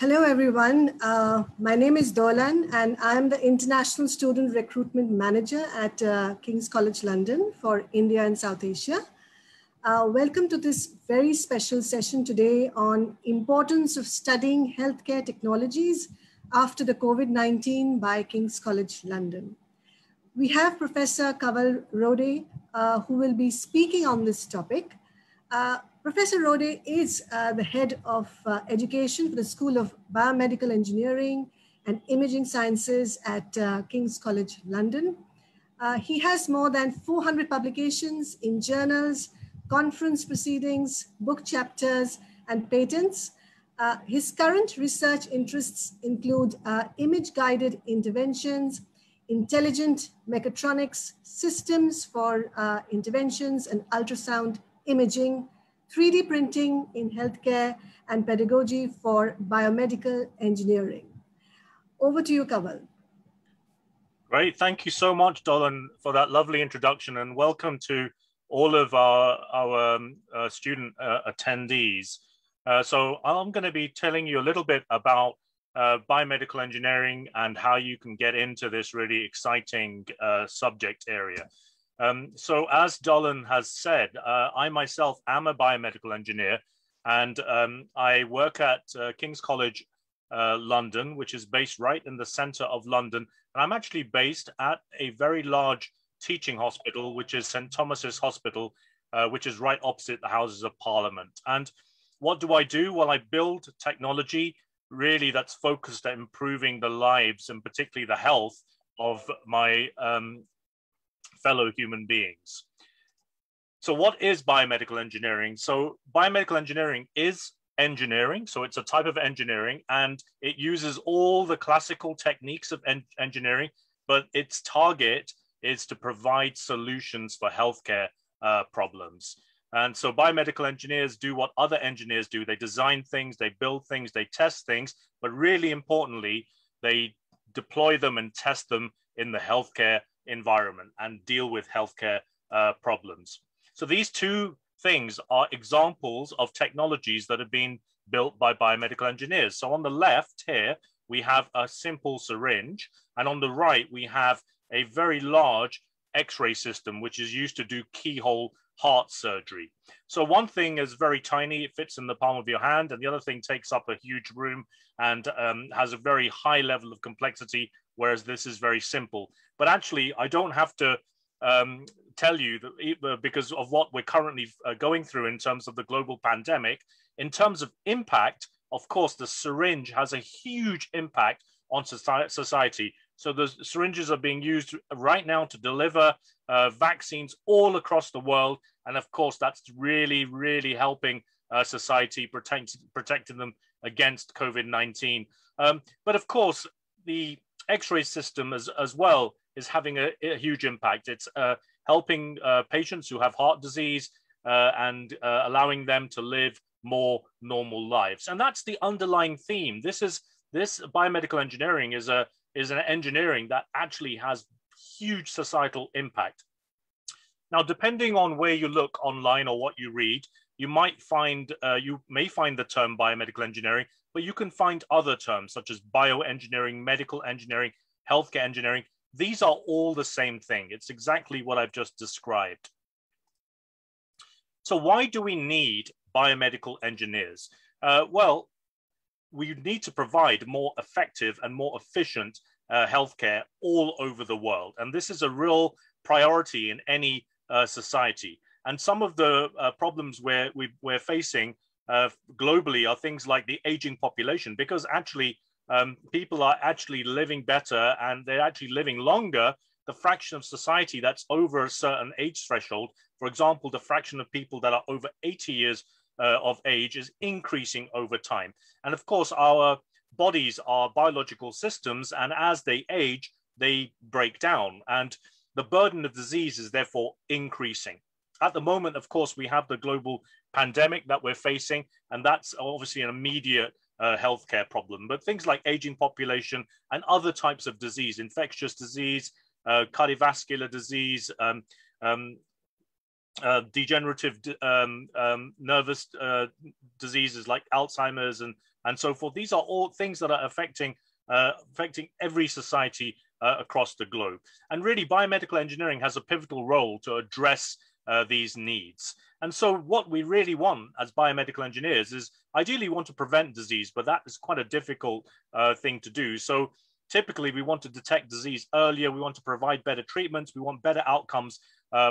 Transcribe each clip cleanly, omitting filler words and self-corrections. Hello, everyone. My name is Dolan, and I'm the International Student Recruitment Manager at King's College London for India and South Asia. Welcome to this very special session today on importance of studying healthcare technologies after the COVID-19 by King's College London. We have Professor Kaval Rode, who will be speaking on this topic. Professor Rode is the head of education for the School of Biomedical Engineering and Imaging Sciences at King's College London. He has more than 400 publications in journals, conference proceedings, book chapters, and patents. His current research interests include image-guided interventions, intelligent mechatronics systems for interventions and ultrasound imaging, 3D printing in healthcare, and pedagogy for biomedical engineering. Over to you, Kaval. Great, thank you so much, Dolan, for that lovely introduction, and welcome to all of our student attendees. So I'm gonna be telling you a little bit about biomedical engineering and how you can get into this really exciting subject area. So as Dolan has said, I myself am a biomedical engineer, and I work at King's College London, which is based right in the center of London. And I'm actually based at a very large teaching hospital, which is St. Thomas's Hospital, which is right opposite the Houses of Parliament. And what do I do? Well, I build technology really that's focused at improving the lives and particularly the health of my fellow human beings. So what is biomedical engineering? So biomedical engineering is engineering. So it's a type of engineering, and it uses all the classical techniques of engineering, but its target is to provide solutions for healthcare problems. And so biomedical engineers do what other engineers do. They design things, they build things, they test things, but really importantly, they deploy them and test them in the healthcare environment and deal with healthcare problems. So these two things are examples of technologies that have been built by biomedical engineers. So on the left here, we have a simple syringe, and on the right, we have a very large X-ray system, which is used to do keyhole heart surgery. So one thing is very tiny, it fits in the palm of your hand, and the other thing takes up a huge room and has a very high level of complexity, whereas this is very simple. But actually, I don't have to tell you that, because of what we're currently going through in terms of the global pandemic, in terms of impact, of course, the syringe has a huge impact on society. So the syringes are being used right now to deliver vaccines all across the world. And of course, that's really, really helping society, protecting them against COVID-19. But of course, the X-ray system as well is having a huge impact. It's helping patients who have heart disease and allowing them to live more normal lives. And that's the underlying theme. This biomedical engineering is an engineering that actually has huge societal impact. Now, depending on where you look online or what you read, you might find, you may find the term biomedical engineering, but you can find other terms such as bioengineering, medical engineering, healthcare engineering. These are all the same thing. It's exactly what I've just described. So why do we need biomedical engineers? Well, we need to provide more effective and more efficient healthcare all over the world. And this is a real priority in any society. And some of the problems we're facing globally are things like the aging population, because actually people are actually living better and they're actually living longer. The fraction of society that's over a certain age threshold, for example, the fraction of people that are over 80 years of age is increasing over time. And of course, our bodies are biological systems, and as they age, they break down, and the burden of disease is therefore increasing. At the moment, of course, we have the global pandemic that we're facing, and that's obviously an immediate healthcare problem. But things like aging population and other types of disease, infectious disease, cardiovascular disease, degenerative nervous diseases like Alzheimer's and, and so forth. These are all things that are affecting every society across the globe. And really, biomedical engineering has a pivotal role to address these needs. And so what we really want as biomedical engineers is ideally want to prevent disease, but that is quite a difficult thing to do. So typically we want to detect disease earlier. We want to provide better treatments. We want better outcomes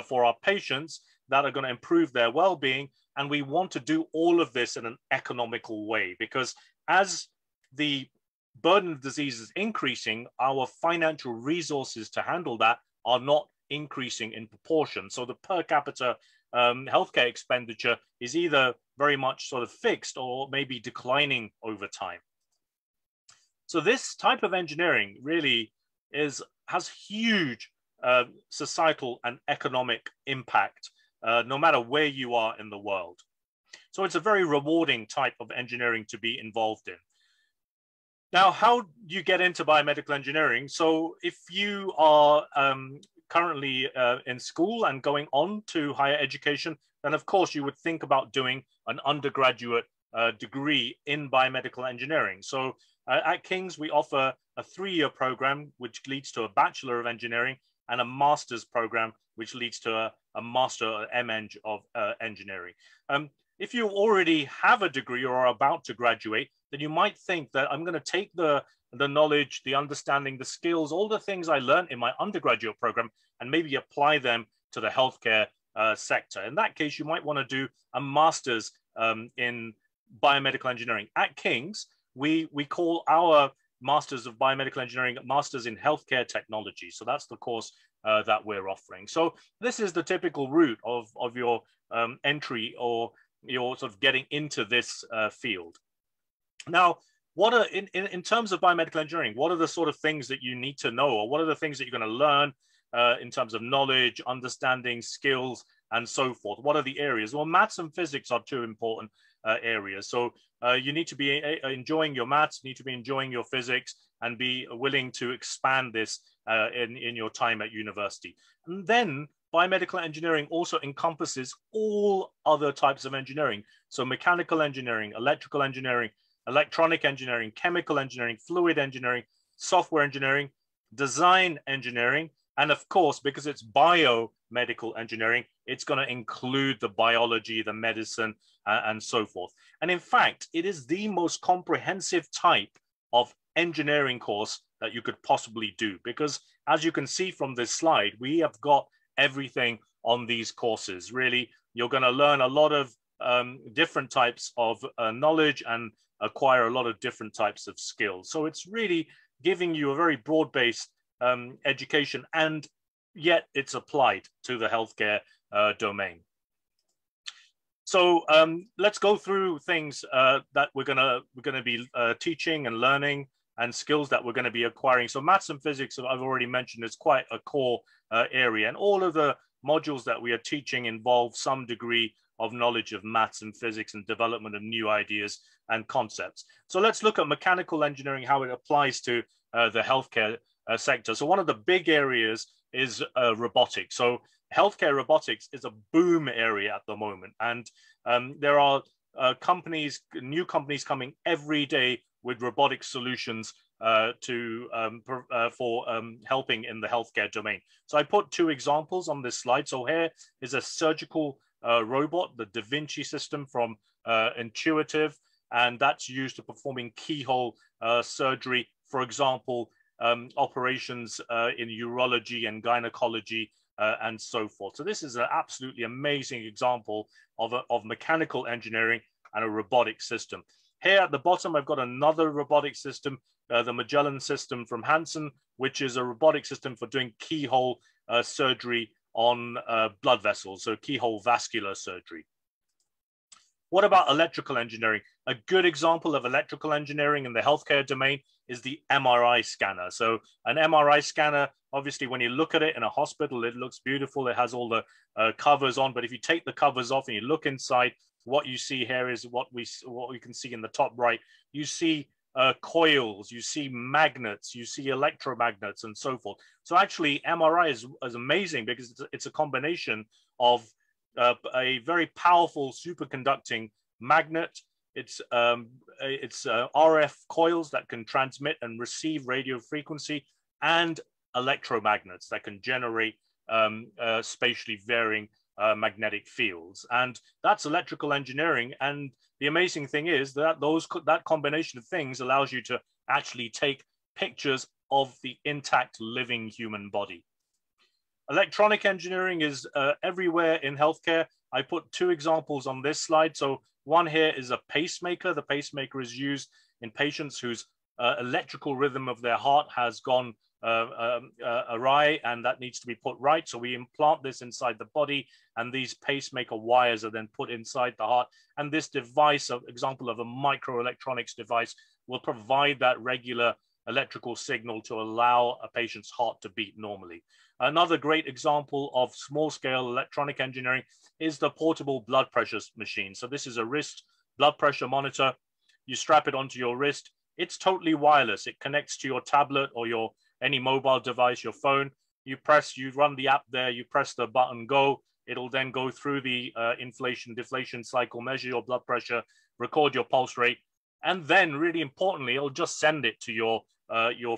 for our patients that are going to improve their well-being. And we want to do all of this in an economical way, because as the burden of disease is increasing, our financial resources to handle that are not increasing in proportion. So the per capita healthcare expenditure is either very much sort of fixed or maybe declining over time. So this type of engineering really has huge societal and economic impact, no matter where you are in the world. So it's a very rewarding type of engineering to be involved in. Now, how do you get into biomedical engineering? So if you are currently in school and going on to higher education, then of course you would think about doing an undergraduate degree in biomedical engineering. So at King's, we offer a three-year program, which leads to a Bachelor of Engineering, and a master's program, which leads to a master or MEng of engineering. If you already have a degree or are about to graduate, then you might think that I'm going to take the knowledge, the understanding, the skills, all the things I learned in my undergraduate program and maybe apply them to the healthcare sector. In that case, you might want to do a master's in biomedical engineering. At King's, we call our Masters of Biomedical Engineering Masters in Healthcare Technology. So that's the course that we're offering. So this is the typical route of your entry or your sort of getting into this field. Now, what are, in terms of biomedical engineering, what are the sort of things that you need to know, or what are the things that you're going to learn in terms of knowledge, understanding, skills, and so forth? What are the areas? Well, maths and physics are two important areas. So you need to be enjoying your maths, you need to be enjoying your physics, and be willing to expand this in your time at university. And then biomedical engineering also encompasses all other types of engineering. So mechanical engineering, electrical engineering, electronic engineering, chemical engineering, fluid engineering, software engineering, design engineering, and of course, because it's biomedical engineering, it's going to include the biology, the medicine, and so forth. And in fact, it is the most comprehensive type of engineering course that you could possibly do, because as you can see from this slide, we have got everything on these courses. Really, you're going to learn a lot of different types of knowledge and acquire a lot of different types of skills. So it's really giving you a very broad-based education, and yet it's applied to the healthcare domain. So let's go through things that we're gonna be teaching and learning, and skills that we're going to be acquiring. So maths and physics, I've already mentioned, is quite a core area, and all of the modules that we are teaching involve some degree of knowledge of maths and physics and development of new ideas and concepts. So let's look at mechanical engineering, how it applies to the healthcare sector. So one of the big areas is robotics. So healthcare robotics is a boom area at the moment. And there are new companies coming every day with robotic solutions for helping in the healthcare domain. So I put two examples on this slide. So here is a surgical robot, the Da Vinci system from Intuitive, and that's used to performing keyhole surgery, for example, operations in urology and gynecology and so forth. So this is an absolutely amazing example of mechanical engineering and a robotic system. Here at the bottom, I've got another robotic system, the Magellan system from Hansen, which is a robotic system for doing keyhole surgery on blood vessels, so keyhole vascular surgery. What about electrical engineering? A good example of electrical engineering in the healthcare domain is the MRI scanner. So an MRI scanner, obviously, when you look at it in a hospital, it looks beautiful. It has all the covers on, but if you take the covers off and you look inside, what you see here is what we can see in the top right. You see coils, you see magnets, you see electromagnets, and so forth. So actually, MRI is amazing because it's a combination of a very powerful superconducting magnet. It's RF coils that can transmit and receive radio frequency, and electromagnets that can generate spatially varying magnetic fields. And that's electrical engineering. And the amazing thing is that that combination of things allows you to actually take pictures of the intact living human body. Electronic engineering is everywhere in healthcare. I put two examples on this slide. So one here is a pacemaker. The pacemaker is used in patients whose electrical rhythm of their heart has gone awry, and that needs to be put right. So we implant this inside the body, and these pacemaker wires are then put inside the heart. And this device, an example of a microelectronics device, will provide that regular electrical signal to allow a patient's heart to beat normally. Another great example of small-scale electronic engineering is the portable blood pressure machine. So this is a wrist blood pressure monitor. You strap it onto your wrist. It's totally wireless. It connects to your tablet or your any mobile device, your phone. You run the app there, you press the button go, it'll then go through the inflation deflation cycle, measure your blood pressure, record your pulse rate, and then really importantly, it'll just send it to your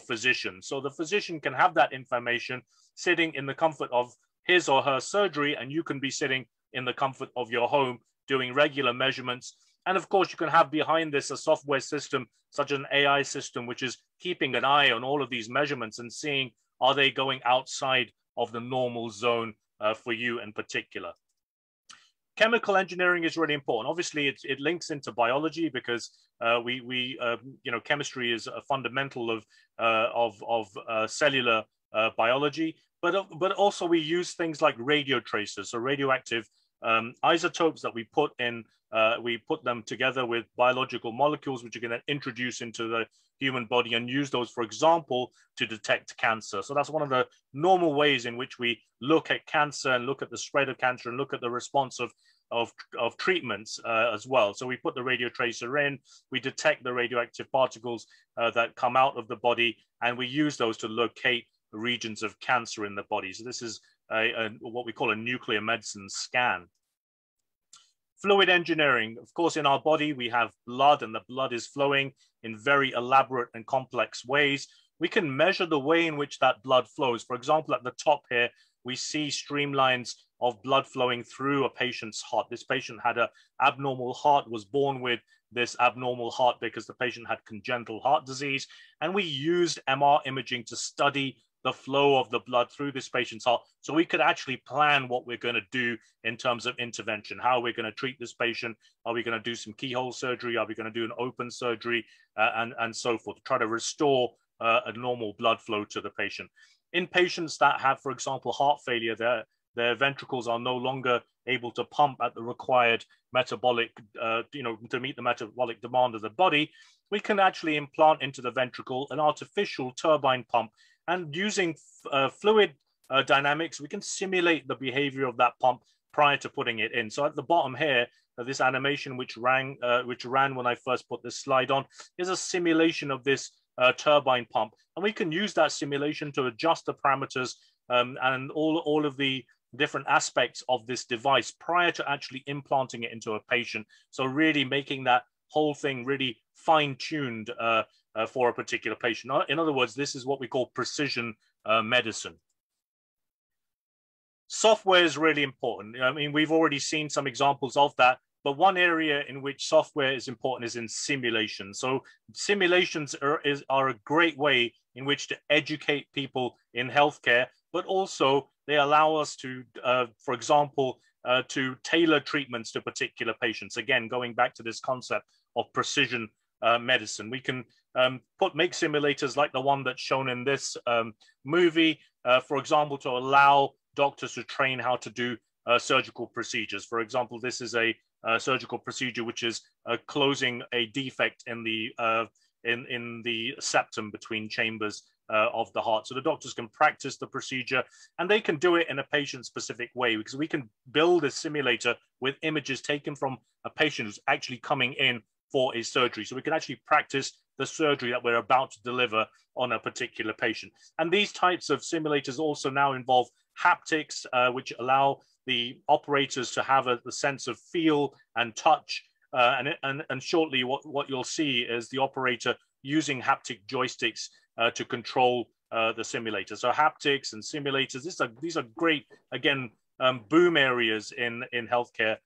physician. So the physician can have that information sitting in the comfort of his or her surgery, and you can be sitting in the comfort of your home doing regular measurements. And of course, you can have behind this a software system, such as an AI system, which is keeping an eye on all of these measurements and seeing, are they going outside of the normal zone for you in particular? Chemical engineering is really important. Obviously, it links into biology because chemistry is a fundamental of cellular biology. But also we use things like radio tracers, so radioactive isotopes that we put in, we put them together with biological molecules, which you can then introduce into the human body and use those, for example, to detect cancer. So that's one of the normal ways in which we look at cancer and look at the spread of cancer and look at the response of treatments as well. So we put the radio tracer in, we detect the radioactive particles that come out of the body, and we use those to locate regions of cancer in the body. So this is what we call a nuclear medicine scan. Fluid engineering, of course, in our body, we have blood, and the blood is flowing in very elaborate and complex ways. We can measure the way in which that blood flows. For example, at the top here, we see streamlines of blood flowing through a patient's heart. This patient had an abnormal heart, was born with this abnormal heart because the patient had congenital heart disease. And we used MR imaging to study the flow of the blood through this patient's heart. So we could actually plan what we're going to do in terms of intervention, how we're going to treat this patient. Are we going to do some keyhole surgery? Are we going to do an open surgery and so forth, to try to restore a normal blood flow to the patient. In patients that have, for example, heart failure, their ventricles are no longer able to pump at the required metabolic, to meet the metabolic demand of the body, we can actually implant into the ventricle an artificial turbine pump. And using fluid dynamics, we can simulate the behavior of that pump prior to putting it in. So at the bottom here, this animation which ran when I first put this slide on, is a simulation of this turbine pump. And we can use that simulation to adjust the parameters and all of the different aspects of this device prior to actually implanting it into a patient. So really making that whole thing really fine-tuned for a particular patient. In other words, this is what we call precision medicine. Software is really important. I mean, we've already seen some examples of that, but one area in which software is important is in simulation. So simulations are a great way in which to educate people in healthcare, but also they allow us to, for example, to tailor treatments to particular patients. Again, going back to this concept of precision medicine. We can make simulators like the one that's shown in this movie, for example, to allow doctors to train how to do surgical procedures. For example, this is a surgical procedure which is closing a defect in the septum between chambers of the heart. So the doctors can practice the procedure, and they can do it in a patient-specific way, because we can build a simulator with images taken from a patient who's actually coming in for a surgery. So we can actually practice the surgery that we're about to deliver on a particular patient. And these types of simulators also now involve haptics, which allow the operators to have a sense of feel and touch, And shortly, what you'll see is the operator using haptic joysticks to control the simulator. So haptics and simulators, these are great, again, boom areas in healthcare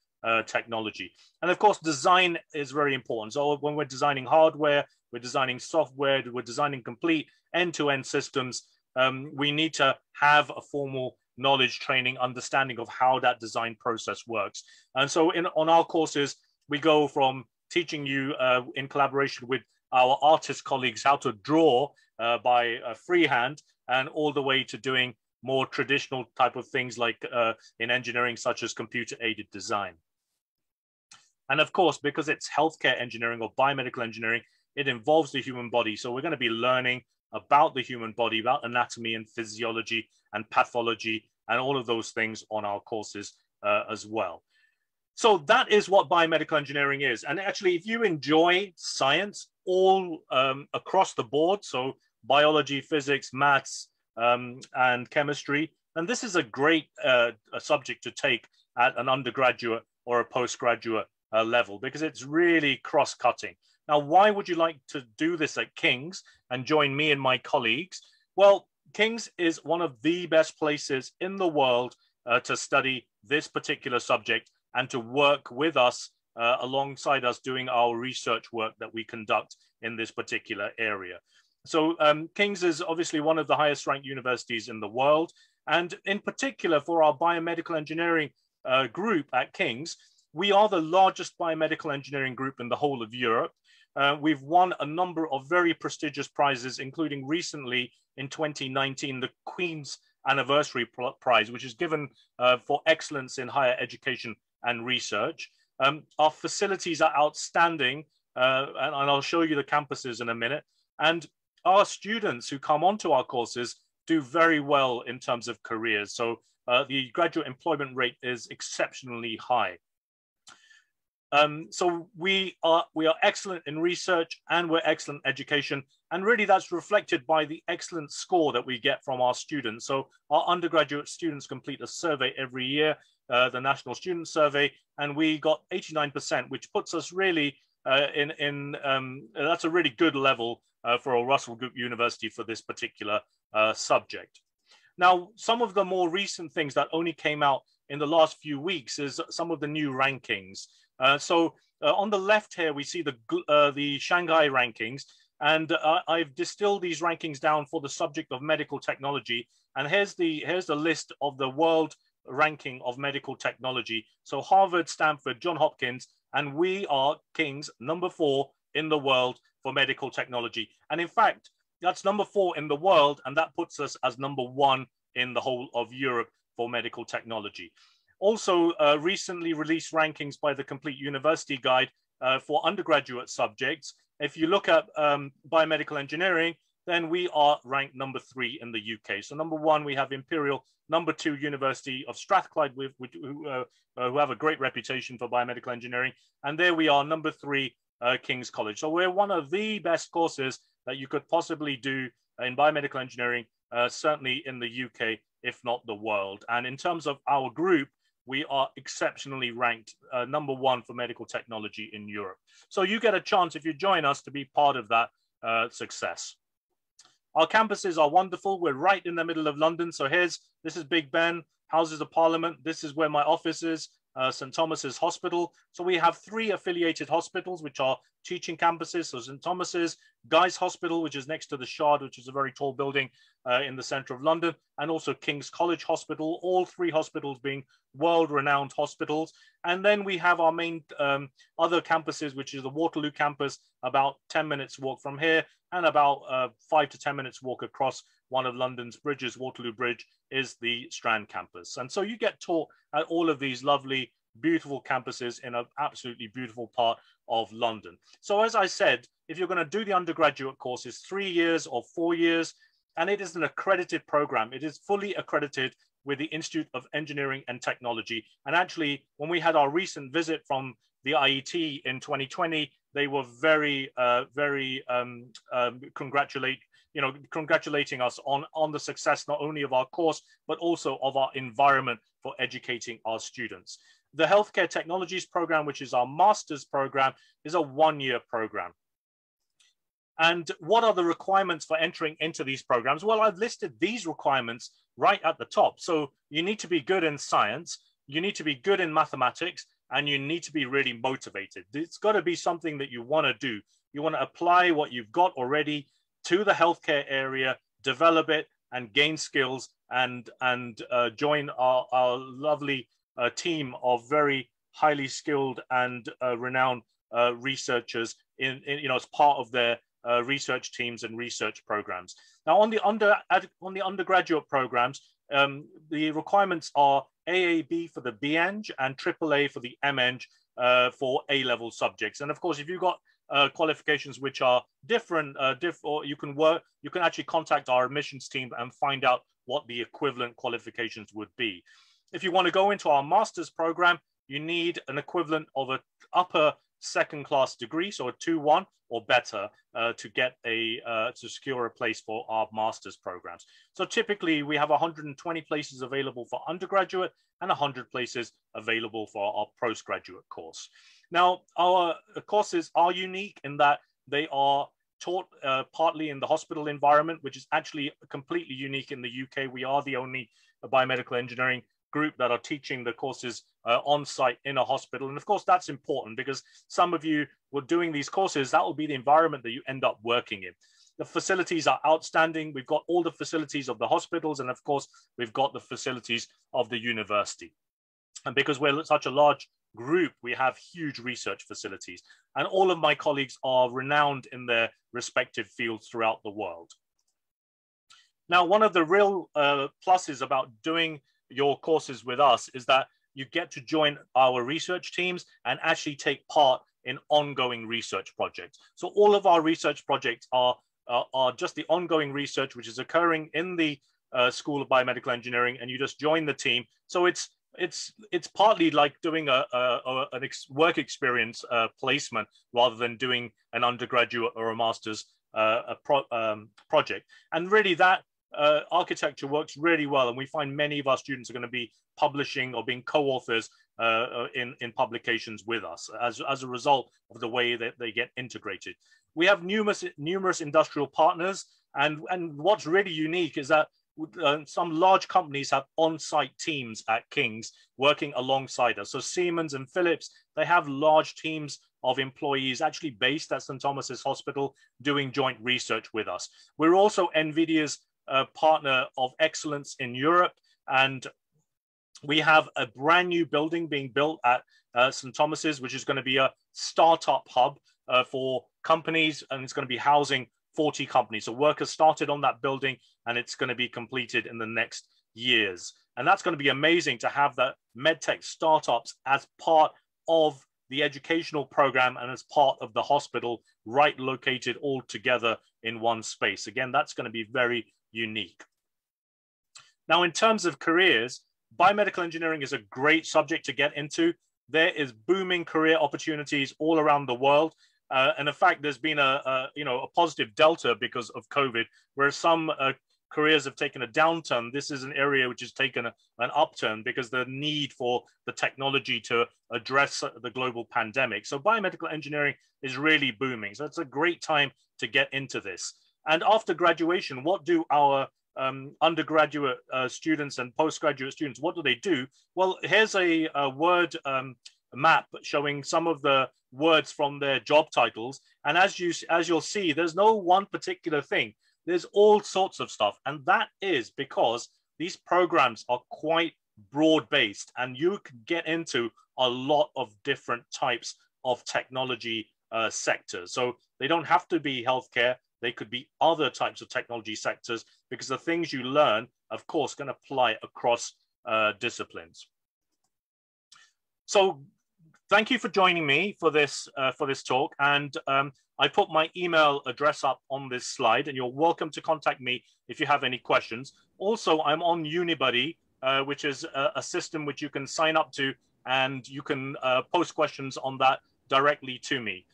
technology. And of course, design is very important. So when we're designing hardware, we're designing software, we're designing complete end-to-end systems, we need to have a formal knowledge, training, understanding of how that design process works. And so on our courses, we go from teaching you in collaboration with our artist colleagues how to draw by freehand, and all the way to doing more traditional type of things like in engineering, such as computer-aided design. And of course, because it's healthcare engineering or biomedical engineering, it involves the human body. So we're going to be learning about the human body, about anatomy and physiology and pathology and all of those things on our courses as well. So that is what biomedical engineering is. And actually, if you enjoy science all across the board, so biology, physics, maths, and chemistry, then this is a great subject to take at an undergraduate or a postgraduate level, because it's really cross-cutting. Now, why would you like to do this at King's and join me and my colleagues? Well, King's is one of the best places in the world to study this particular subject and to work with us, alongside us, doing our research work that we conduct in this particular area. So King's is obviously one of the highest ranked universities in the world. And in particular, for our biomedical engineering group at King's, we are the largest biomedical engineering group in the whole of Europe. We've won a number of very prestigious prizes, including recently in 2019, the Queen's Anniversary Prize, which is given for excellence in higher education and research. Our facilities are outstanding, and I'll show you the campuses in a minute. And our students who come onto our courses do very well in terms of careers. So the graduate employment rate is exceptionally high. So we are excellent in research, and we're excellent in education. And really that's reflected by the excellent score that we get from our students. So our undergraduate students complete a survey every year, the National Student Survey, and we got 89%, which puts us really that's a really good level for a Russell Group university for this particular subject. Now, some of the more recent things that only came out in the last few weeks is some of the new rankings. So on the left here, we see the Shanghai rankings, and I've distilled these rankings down for the subject of medical technology. And here's the list of the world ranking of medical technology. So Harvard, Stanford, Johns Hopkins, and we are King's number 4 in the world for medical technology. And in fact, that's number 4 in the world, and that puts us as number 1 in the whole of Europe for medical technology. Also, recently released rankings by the Complete University Guide for undergraduate subjects. If you look at biomedical engineering, then we are ranked number 3 in the UK. So number 1, we have Imperial, number 2, University of Strathclyde, who have a great reputation for biomedical engineering. And there we are, number 3, King's College. So we're one of the best courses that you could possibly do in biomedical engineering, certainly in the UK, if not the world. And in terms of our group, we are exceptionally ranked number 1 for medical technology in Europe. So you get a chance, if you join us, to be part of that success. Our campuses are wonderful. We're right in the middle of London. So this is Big Ben, Houses of Parliament. This is where my office is, St. Thomas's Hospital. So we have 3 affiliated hospitals, which are teaching campuses. So St. Thomas's, Guy's Hospital, which is next to the Shard, which is a very tall building in the center of London, and also King's College Hospital, all 3 hospitals being world-renowned hospitals. And then we have our main other campuses, which is the Waterloo campus, about 10 minutes walk from here, and about 5 to 10 minutes walk across one of London's bridges, Waterloo Bridge, is the Strand Campus. And so you get taught at all of these lovely, beautiful campuses in an absolutely beautiful part of London. So as I said, if you're going to do the undergraduate courses, 3 years or 4 years, and it is an accredited program. It is fully accredited with the Institute of Engineering and Technology. And actually, when we had our recent visit from the IET in 2020, they were congratulating us on the success, not only of our course, but also of our environment for educating our students. The Healthcare Technologies program, which is our master's program, is a one-year program. And what are the requirements for entering into these programs? Well, I've listed these requirements right at the top. So you need to be good in science, you need to be good in mathematics, and you need to be really motivated. It's got to be something that you want to do. You want to apply what you've got already to the healthcare area, develop it, and gain skills, and join our lovely team of very highly skilled and renowned researchers in you know, as part of their research teams and research programs. Now, on the undergraduate programs, the requirements are AAB for the BEng and AAA for the MEng for A-level subjects. And of course, if you've got qualifications which are different, or you can actually contact our admissions team and find out what the equivalent qualifications would be. If you want to go into our master's program, you need an equivalent of an upper second class degree, so a 2:1 or better, to get a to secure a place for our master's programs. So typically we have 120 places available for undergraduate and 100 places available for our postgraduate course. Now, our courses are unique in that they are taught partly in the hospital environment, which is actually completely unique in the UK. We are the only biomedical engineering group that are teaching the courses on site in a hospital. And of course, that's important because some of you were doing these courses, that will be the environment that you end up working in. The facilities are outstanding. We've got all the facilities of the hospitals, and of course, we've got the facilities of the university. And because we're such a large group, we have huge research facilities. And all of my colleagues are renowned in their respective fields throughout the world. Now, one of the real pluses about doing your courses with us is that you get to join our research teams and actually take part in ongoing research projects. So all of our research projects are just the ongoing research which is occurring in the School of Biomedical Engineering, and you just join the team. So it's partly like doing a work experience placement rather than doing an undergraduate or a master's project. And really that architecture works really well, and we find many of our students are going to be publishing or being co-authors in publications with us as a result of the way that they get integrated. We have numerous industrial partners, and what's really unique is that some large companies have on-site teams at King's working alongside us. So Siemens and Philips, they have large teams of employees actually based at St. Thomas's Hospital doing joint research with us. We're also NVIDIA's partner of excellence in Europe, and we have a brand new building being built at St. Thomas's, which is going to be a startup hub for companies, and it's going to be housing 40 companies. So work has started on that building, and it's going to be completed in the next years. And that's going to be amazing to have the medtech startups as part of the educational program and as part of the hospital, right, located all together in one space. Again, that's going to be very unique. Now, in terms of careers, biomedical engineering is a great subject to get into. There is booming career opportunities all around the world, and in fact, there's been a positive delta because of COVID, where some careers have taken a downturn. This is an area which has taken an upturn because the need for the technology to address the global pandemic. So biomedical engineering is really booming. So it's a great time to get into this. And after graduation, what do our undergraduate students and postgraduate students, what do they do? Well, here's a word map showing some of the words from their job titles. And as you'll see, there's no one particular thing. There's all sorts of stuff. And that is because these programs are quite broad-based, and you can get into a lot of different types of technology sectors. So they don't have to be healthcare. They could be other types of technology sectors, because the things you learn, of course, can apply across disciplines. So thank you for joining me for this talk. And I put my email address up on this slide, and you're welcome to contact me if you have any questions. Also, I'm on Unibuddy, which is a system which you can sign up to, and you can post questions on that directly to me.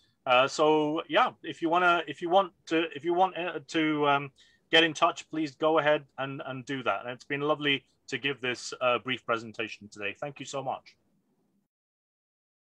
So yeah, if you want to get in touch, please go ahead and do that. And it's been lovely to give this brief presentation today. Thank you so much.